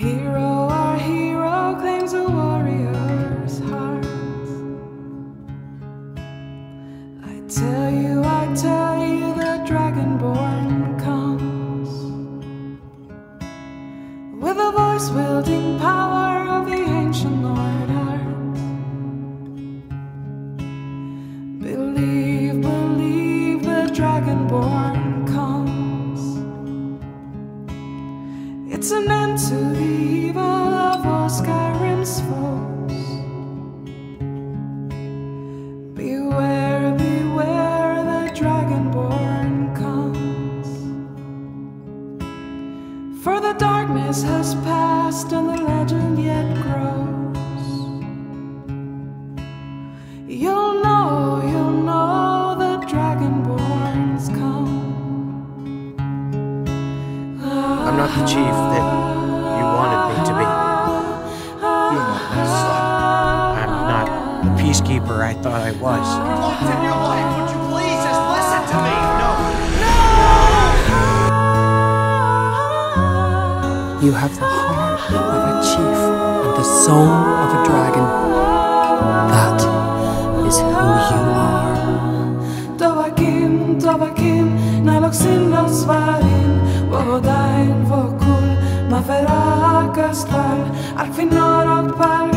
hero, our hero claims a warrior's heart. I tell you, the Dragonborn comes with a voice wielding power of the ancient Lord Art. Believe, believe, the Dragonborn comes. It's an end to the evil of all Skyrim's foes. Beware. For the darkness has passed and the legend yet grows. You'll know the Dragonborn's come. I'm not the chief that you wanted me to be. You're not my son. I'm not the peacekeeper I thought I was. Look in your life, would you please just listen to me? You have the heart of a chief and the soul of a dragon. That is who you are. Dovakin, Dovakin, Naloxin, Nosvarin, Vovodain, Vokul, Mafera, Kastal, Arfinor, Opal.